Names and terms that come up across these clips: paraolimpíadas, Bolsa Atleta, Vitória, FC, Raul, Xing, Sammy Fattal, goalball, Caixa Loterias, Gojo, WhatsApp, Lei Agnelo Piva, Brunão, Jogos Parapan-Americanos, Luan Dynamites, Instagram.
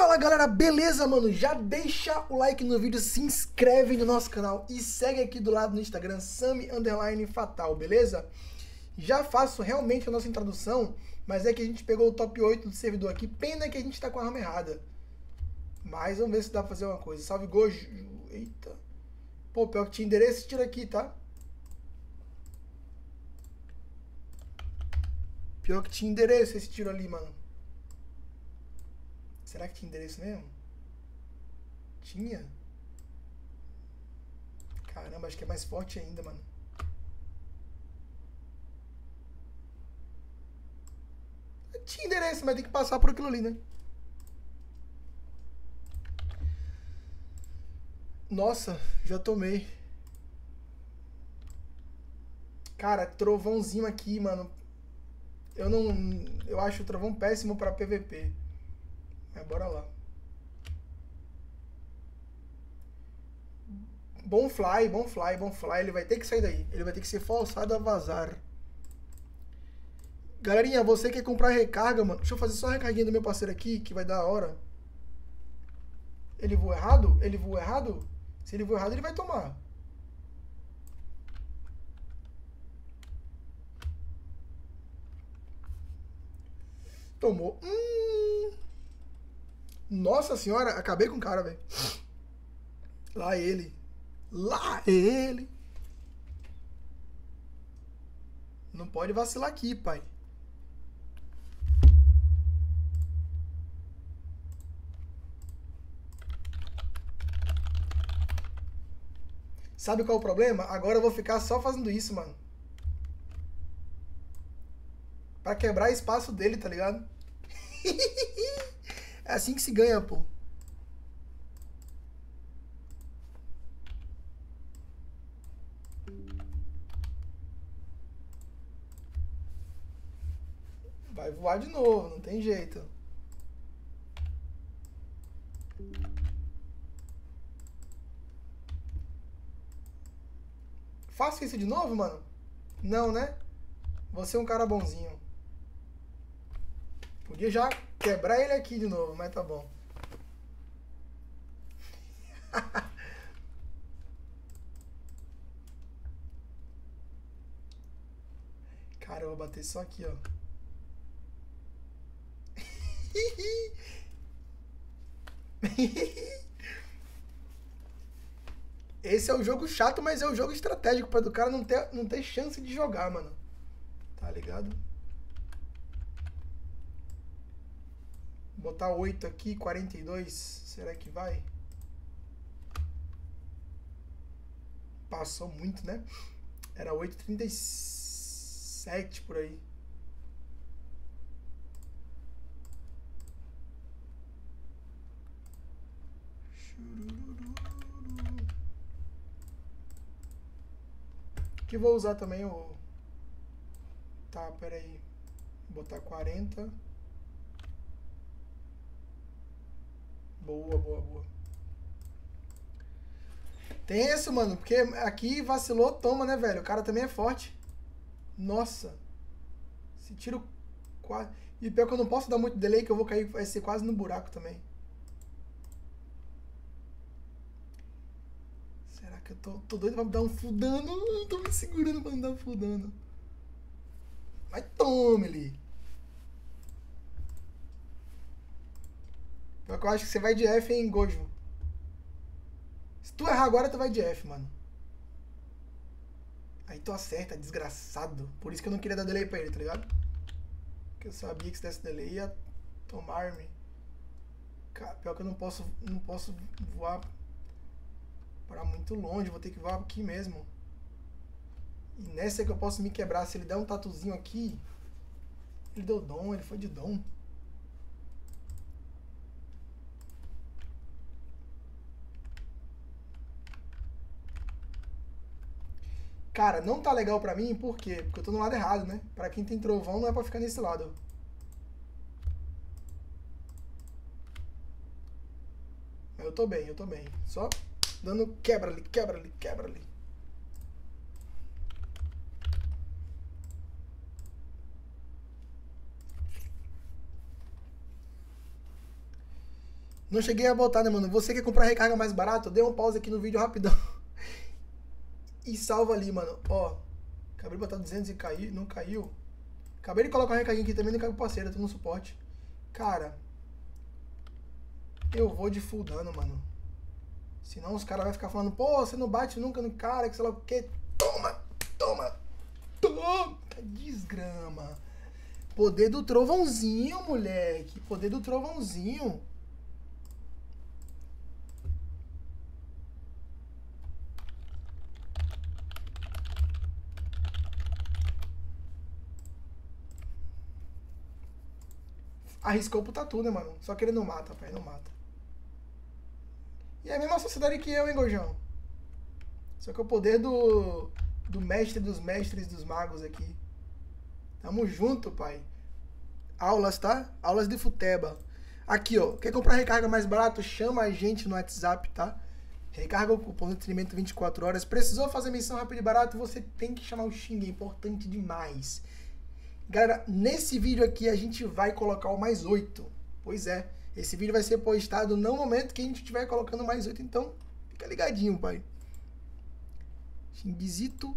Fala galera, beleza mano? Já deixa o like no vídeo, se inscreve no nosso canal e segue aqui do lado no Instagram, Sammy_Fattal, beleza? Já faço realmente a nossa introdução, mas é que a gente pegou o top 8 do servidor aqui, pena que a gente tá com a arma errada. Mas vamos ver se dá pra fazer uma coisa. Salve Gojo, eita. Pô, pior que tinha endereço, tira aqui, tá? Pior que tinha endereço esse tiro ali, mano. Será que tinha endereço mesmo? Tinha? Caramba, acho que é mais forte ainda, mano. Tinha endereço, mas tem que passar por aquilo ali, né? Nossa, já tomei. Cara, trovãozinho aqui, mano. Eu acho o trovão péssimo pra PVP. Mas bora lá. Bom fly. Ele vai ter que sair daí. Ele vai ter que ser forçado a vazar. Galerinha, você quer comprar recarga, mano? Deixa eu fazer só a recarguinha do meu parceiro aqui, que vai dar a hora. Ele voa errado? Ele voa errado? Se ele voa errado, ele vai tomar. Tomou. Nossa senhora, acabei com o cara, velho. Lá ele. Não pode vacilar aqui, pai. Sabe qual é o problema? Agora eu vou ficar só fazendo isso, mano. Pra quebrar espaço dele, tá ligado? É assim que se ganha, pô. Vai voar de novo, não tem jeito. Faço isso de novo, mano? Não, né? Você é um cara bonzinho. Podia já quebrar ele aqui de novo, mas tá bom. Cara, eu vou bater só aqui, ó. Esse é o jogo chato, mas é o jogo estratégico para do cara não ter chance de jogar, mano. Tá ligado? Botar 8 aqui, 42. Será que vai? Passou muito, né? Era 8,37 por aí. Que vou usar também o... Tá, peraí. Vou botar 40. Boa. Tenso, mano. Porque aqui vacilou, toma, né, velho? O cara também é forte. Nossa. Se tiro... E pior que eu não posso dar muito delay, que eu vou cair... Vai ser quase no buraco também. Eu tô doido pra me dar um full dano. Tô me segurando pra me dar um full dano. Mas toma ele. Eu acho que você vai de F, hein, Gojo. Se tu errar agora, tu vai de F, mano. Aí tu acerta, desgraçado. Por isso que eu não queria dar delay pra ele, tá ligado? Porque eu sabia que se desse delay ia tomar-me. Pior que eu não posso voar para muito longe, vou ter que voar aqui mesmo. E nessa é que eu posso me quebrar. Se ele der um tatuzinho aqui... Ele deu dom, ele foi de dom. Cara, não tá legal pra mim, por quê? Porque eu tô no lado errado, né? Pra quem tem trovão, não é pra ficar nesse lado. Mas eu tô bem. Só... Dando quebra ali. Não cheguei a botar, né, mano? Você quer comprar recarga mais barato? Dê um pause aqui no vídeo rapidão. E salva ali, mano. Ó, acabei de botar 200 e caiu, não caiu. Acabei de colocar uma recarguinha aqui também, não caiu parceira, tô no suporte. Cara, eu vou de full dano, mano. Senão os caras vão ficar falando, pô, você não bate nunca no cara, que sei lá o que. Toma, toma, toma. Desgrama. Poder do trovãozinho, moleque. Poder do trovãozinho. Arriscou pro tatu, né, mano? Só que ele não mata, pai. Não mata. E é a mesma sociedade que eu, hein, Gojão? Só que é o poder do mestre dos mestres dos magos aqui. Tamo junto, pai. Aulas, tá? Aulas de futeba. Aqui, ó. Quer comprar recarga mais barato? Chama a gente no WhatsApp, tá? Recarga o cupom de treinamento 24 horas. Precisou fazer missão rápida e barato? Você tem que chamar o Xing. É importante demais. Galera, nesse vídeo aqui a gente vai colocar o mais 8. Pois é, esse vídeo vai ser postado no momento que a gente estiver colocando mais 8. Então, fica ligadinho, pai. Xinguizito.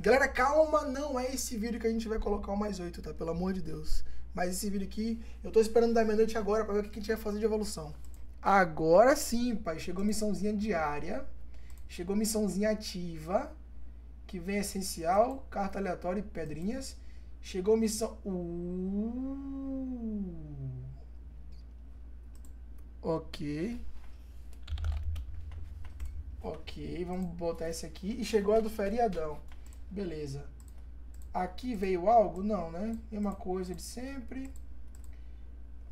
Galera, calma, não é esse vídeo que a gente vai colocar o mais 8, tá? Pelo amor de Deus. Mas esse vídeo aqui, eu tô esperando da meia-noite agora pra ver o que a gente vai fazer de evolução. Agora sim, pai. Chegou missãozinha diária. Chegou missãozinha ativa. Que vem essencial, carta aleatória e pedrinhas. Chegou missão... Ok. Ok, vamos botar esse aqui. E chegou a do feriadão. Beleza. Aqui veio algo? Não, né? Mesma coisa de sempre.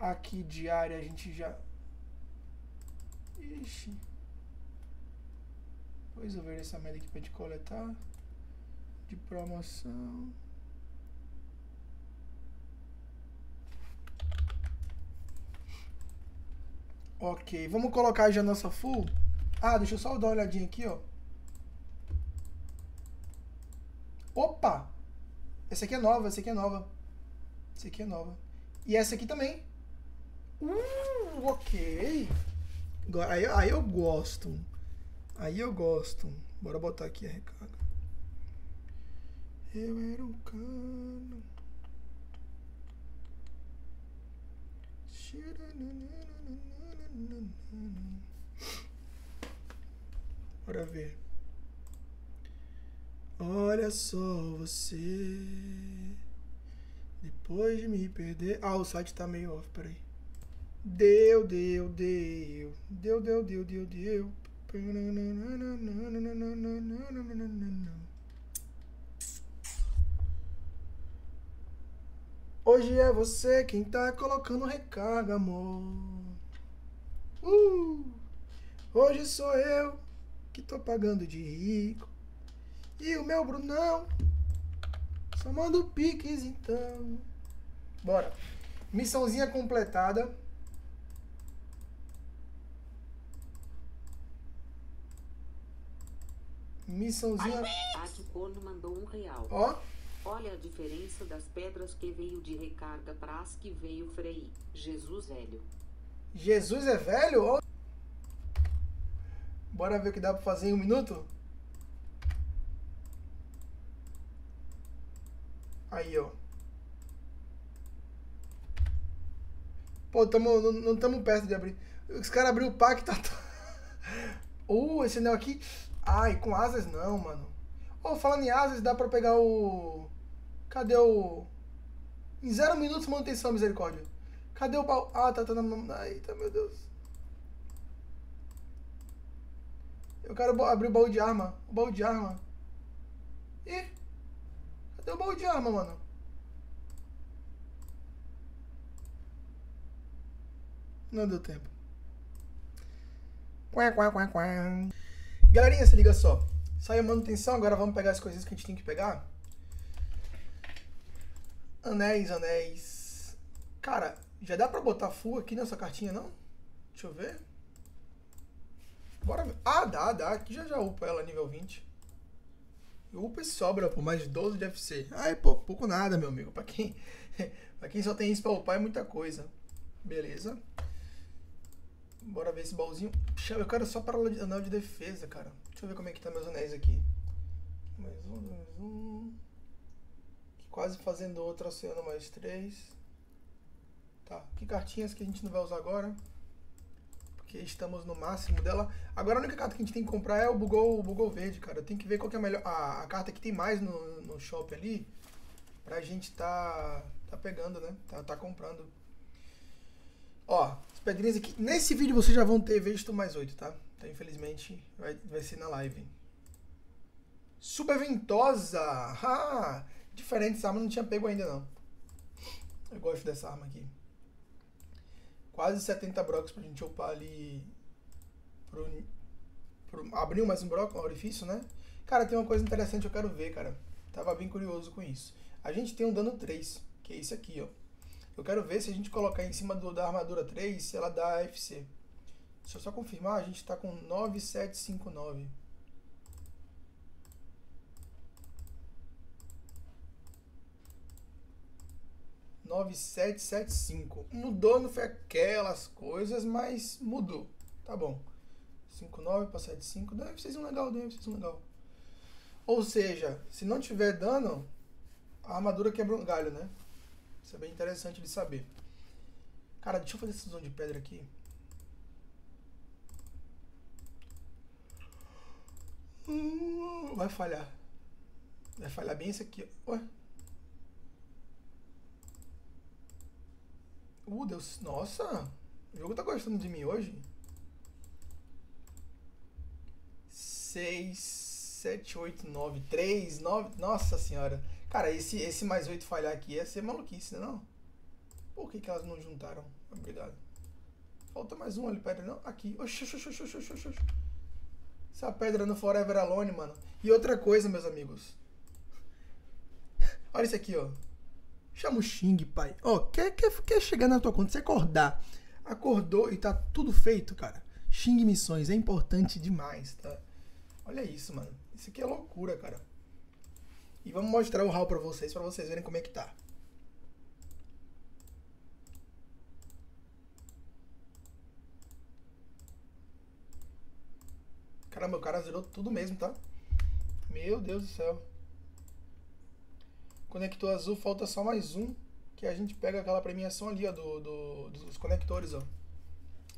Aqui diária a gente já... Ixi. Pois eu ver essa merda aqui pra gente coletar. De promoção... Ok, vamos colocar já a nossa full. Ah, deixa eu só dar uma olhadinha aqui, ó. Opa! Essa aqui é nova, essa aqui é nova. Essa aqui é nova. E essa aqui também. Ok. Aí eu gosto. Aí eu gosto. Bora botar aqui a recarga. Eu era um cano. Bora ver. Olha só você. Depois de me perder. Ah, o site tá meio off, peraí. Deu. Hoje é você quem tá colocando recarga, amor. Hoje sou eu que tô pagando de rico. E o meu Brunão só manda piques, então. Bora. Missãozinha completada. Missãozinha... A de corno mandou R$1. Ó. Olha a diferença das pedras que veio de recarga para as que veio Frei. Jesus velho. Jesus é velho? Oh. Bora ver o que dá para fazer em 1 minuto? Aí, ó. Pô, não estamos perto de abrir. Os caras abriram o pack, tá... esse anel aqui... Ai, com asas não, mano. Ô, falando em asas, dá pra pegar o... Cadê o... Em 0 minutos manutenção, misericórdia. Cadê o pau? Ah, tá na... Eita, meu Deus. Eu quero abrir o baú de arma. O baú de arma. Ih. Cadê o baú de arma, mano? Não deu tempo. Quá, quá, quá, quá. Galerinha, se liga só. Saiu a manutenção, agora vamos pegar as coisinhas que a gente tem que pegar. Anéis. Cara, já dá pra botar full aqui nessa cartinha, não? Deixa eu ver. Bora ver. Ah, dá. Aqui já upa ela nível 20. Upa e sobra, pô. Mais 12 de FC. Ai, pô, pouco nada, meu amigo. Pra quem só tem isso pra upar é muita coisa. Beleza. Bora ver esse baúzinho. Puxa, eu quero só para o anel de defesa, cara. Deixa eu ver como é que tá meus anéis aqui. Mais um. Quase fazendo outro oceano mais 3. Tá, que cartinhas que a gente não vai usar agora, porque estamos no máximo dela. Agora a única carta que a gente tem que comprar é o Bugol verde, cara. Eu tenho que ver qual que é a melhor, a carta que tem mais no shopping ali, pra gente tá pegando, né? Tá comprando. Ó, as pedrinhas aqui. Nesse vídeo vocês já vão ter visto mais 8, tá? Então infelizmente vai ser na live. Super ventosa! Ah, diferente, essa arma não tinha pego ainda não. Eu gosto dessa arma aqui. Quase 70 brocos pra gente upar ali. Abriu mais um broco, um orifício, né? Cara, tem uma coisa interessante, eu quero ver, cara. Tava bem curioso com isso. A gente tem um dano 3, que é isso aqui, ó. Eu quero ver se a gente colocar em cima da armadura 3, se ela dá FC. Deixa eu só confirmar, a gente tá com 9759. Mudou, não foi aquelas coisas, mas mudou. Tá bom. 59 para 75. Deve ser um legal, Ou seja, se não tiver dano, a armadura quebra um galho, né? Isso é bem interessante de saber. Cara, deixa eu fazer esse zone de pedra aqui. Vai falhar. Vai falhar bem isso aqui. Ué? Deus, nossa, o jogo tá gostando de mim hoje. 6, 7, 8, 9, 3, 9, nossa senhora. Cara, esse mais 8 falhar aqui ia ser maluquice, né não? Por que elas não juntaram? Obrigado. Falta mais um ali, pedra não? Aqui. Oxi. Essa pedra no Forever Alone, mano. E outra coisa, meus amigos. Olha isso aqui, ó. Chama o Xing, pai. Ó, quer chegar na tua conta, você acordar. Acordou e tá tudo feito, cara. Xing missões, é importante demais, tá? Olha isso, mano. Isso aqui é loucura, cara. E vamos mostrar o Raul pra vocês verem como é que tá. Caramba, o cara zerou tudo mesmo, tá? Meu Deus do céu. Conector azul, falta só mais um, que a gente pega aquela premiação ali, ó, dos conectores, ó.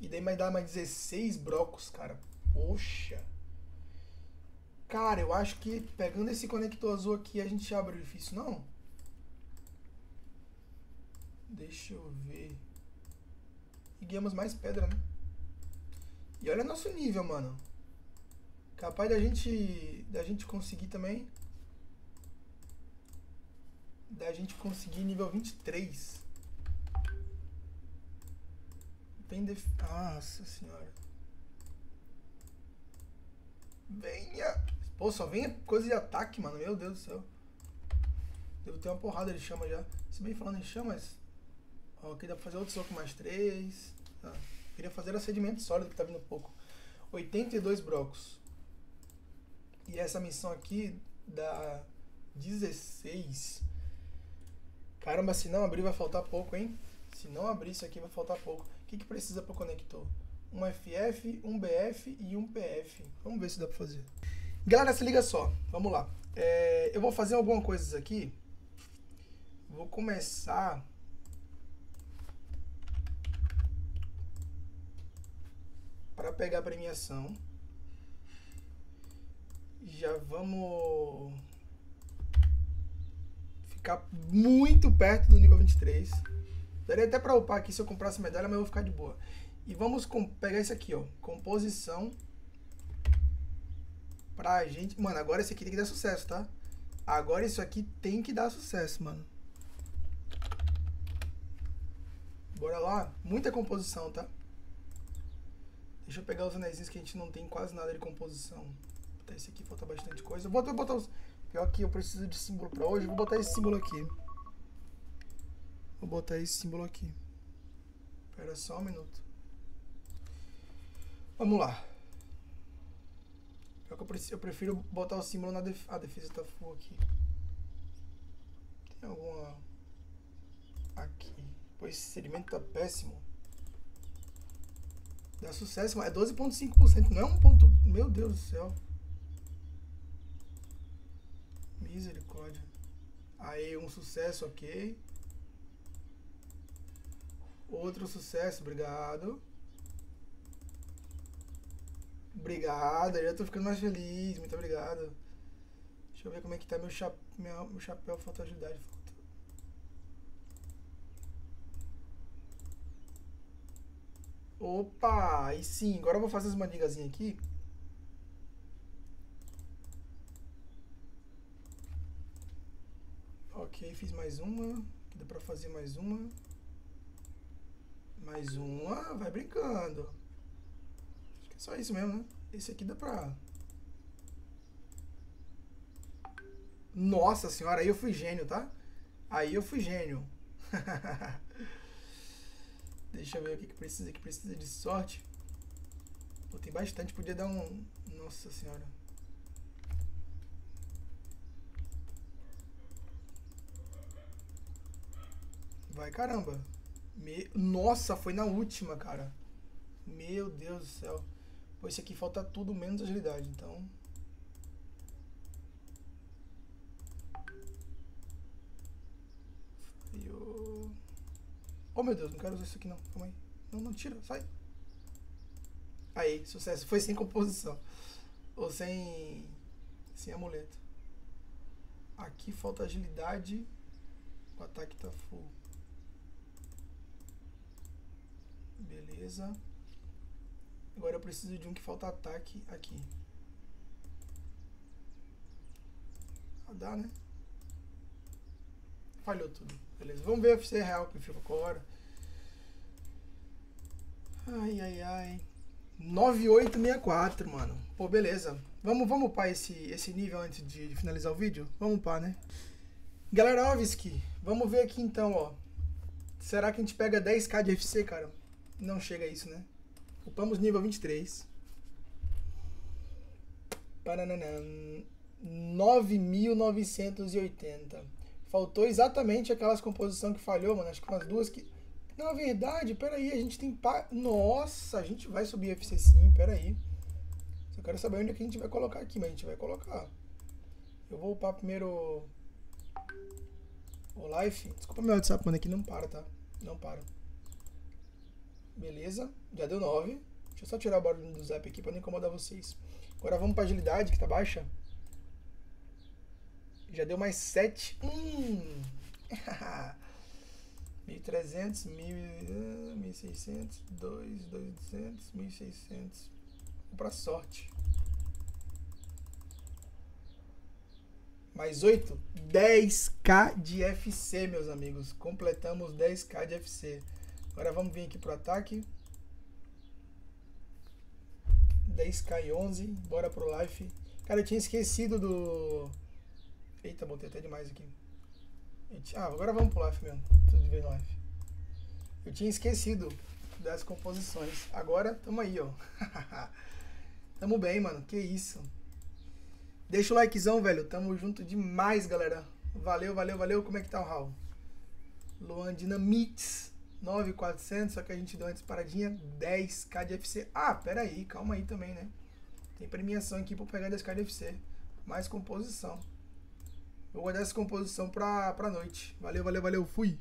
E daí vai dar mais 16 brocos, cara. Poxa. Cara, eu acho que pegando esse conector azul aqui, a gente abre o orifício, não? Deixa eu ver. E ganhamos mais pedra, né? E olha nosso nível, mano. Capaz da gente conseguir também... Da gente conseguir nível 23. Nossa senhora. Venha. Pô, só vem coisa de ataque, mano. Meu Deus do céu. Devo ter uma porrada de chama já. Se bem falando em chamas. Ó, aqui dá pra fazer outro soco mais 3. Ah, queria fazer assedimento sólido que tá vindo pouco. 82 brocos. E essa missão aqui dá 16. Caramba, se não abrir vai faltar pouco, hein? Se não abrir isso aqui vai faltar pouco. O que precisa pro conector? Um FF, um BF e um PF. Vamos ver se dá pra fazer. Galera, se liga só. Vamos lá. Eu vou fazer alguma coisa aqui. Vou começar... Pra pegar a premiação. Já vamos... Ficar muito perto do nível 23. Daria até pra upar aqui se eu comprasse medalha, mas eu vou ficar de boa. E vamos pegar esse aqui, ó. Composição. Pra gente... Mano, agora esse aqui tem que dar sucesso, tá? Agora isso aqui tem que dar sucesso, mano. Bora lá. Muita composição, tá? Deixa eu pegar os anéis que a gente não tem quase nada de composição. Botar esse aqui, falta bastante coisa. Vou botar os... Pior que eu preciso de símbolo pra hoje. Vou botar esse símbolo aqui. Espera só um minuto. Vamos lá. Pior que eu prefiro botar o símbolo na defesa. Ah, a defesa tá full aqui. Tem alguma... Aqui. Pois esse sedimento tá péssimo. Dá sucesso, mas é 12,5%. Não é um ponto... Meu Deus do céu. Misericórdia. Aí, um sucesso, ok. Outro sucesso, obrigado. Obrigado, eu já tô ficando mais feliz. Muito obrigado. Deixa eu ver como é que tá meu, meu chapéu. Falta agilidade. Opa, aí sim. Agora eu vou fazer as manigazinhas aqui. Ok, fiz mais uma. Dá pra fazer mais uma. Mais uma. Vai brincando. Acho que é só isso mesmo, né? Esse aqui dá pra... Nossa senhora, aí eu fui gênio, tá? Aí eu fui gênio. Deixa eu ver o que precisa de sorte. Pô, tem bastante, podia dar um... Nossa senhora. Vai, caramba. Nossa, foi na última, cara. Meu Deus do céu. Pô, esse aqui falta tudo menos agilidade, então... Oh meu Deus, não quero usar isso aqui não, calma aí. Não, não tira, sai. Aí, sucesso. Foi sem composição. Ou sem... Sem amuleto. Aqui falta agilidade. O ataque tá full. Beleza. Agora eu preciso de um que falta ataque aqui. Ah, dá, né? Falhou tudo. Beleza, vamos ver o FC real que ficou agora. Ai, ai, ai. 9864, mano. Pô, beleza. Vamos upar esse nível antes de finalizar o vídeo? Vamos upar, né? Galera, Ovski, vamos ver aqui então, ó. Será que a gente pega 10k de FC, cara? Não chega a isso, né? Upamos nível 23. Parananã. 9.980. Faltou exatamente aquelas composições que falhou, mano. Acho que umas duas que... Na verdade, peraí, a gente tem... Nossa, a gente vai subir FC sim, peraí. Só quero saber onde é que a gente vai colocar aqui, mas a gente vai colocar. Eu vou upar primeiro... O Life. Desculpa meu WhatsApp, mano, aqui não para, tá? Não para. Beleza, já deu 9. Deixa eu só tirar o barulho do zap aqui pra não incomodar vocês. Agora vamos pra agilidade, que tá baixa. Já deu mais 7. 1.300, 1.600, 2.200, 1.600. Vou pra sorte. Mais 8. 10k de FC, meus amigos. Completamos 10k de FC. Agora vamos vir aqui pro ataque. 10k e 11. Bora pro life. Cara, eu tinha esquecido do... Eita, botei até demais aqui. Ah, agora vamos pro life mesmo. Tudo de vez no life. Eu tinha esquecido das composições. Agora, tamo aí, ó. Tamo bem, mano. Que isso. Deixa o likezão, velho. Tamo junto demais, galera. Valeu, valeu, valeu. Como é que tá o Raul? Luan Dynamites. 9.400. Só que a gente deu uma disparadinha. 10k de FC. Ah, pera aí. Calma aí também, né? Tem premiação aqui pra pegar 10k de FC. Mais composição. Vou guardar essa composição pra noite. Valeu, valeu, valeu. Fui!